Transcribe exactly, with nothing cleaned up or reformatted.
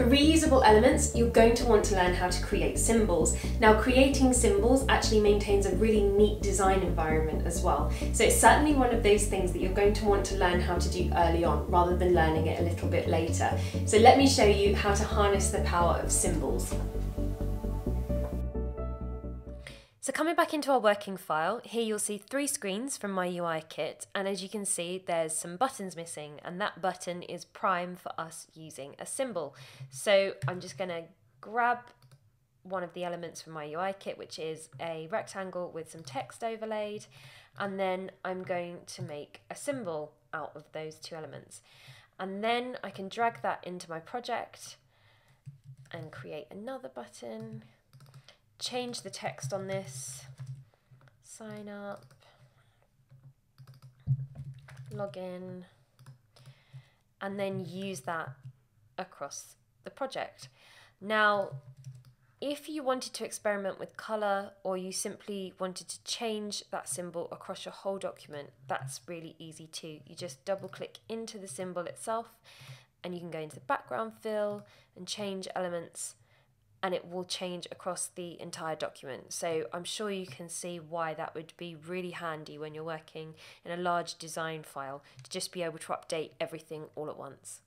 For reusable elements, you're going to want to learn how to create symbols. Now, creating symbols actually maintains a really neat design environment as well. So it's certainly one of those things that you're going to want to learn how to do early on rather than learning it a little bit later. So let me show you how to harness the power of symbols. So coming back into our working file, here you'll see three screens from my U I kit, and as you can see there's some buttons missing, and that button is prime for us using a symbol. So I'm just going to grab one of the elements from my U I kit, which is a rectangle with some text overlaid, and then I'm going to make a symbol out of those two elements. And then I can drag that into my project and create another button. Change the text on this, sign up, log in, and then use that across the project. Now, if you wanted to experiment with color, or you simply wanted to change that symbol across your whole document, that's really easy too. You just double click into the symbol itself and you can go into the background fill and change elements, and it will change across the entire document. So I'm sure you can see why that would be really handy when you're working in a large design file, to just be able to update everything all at once.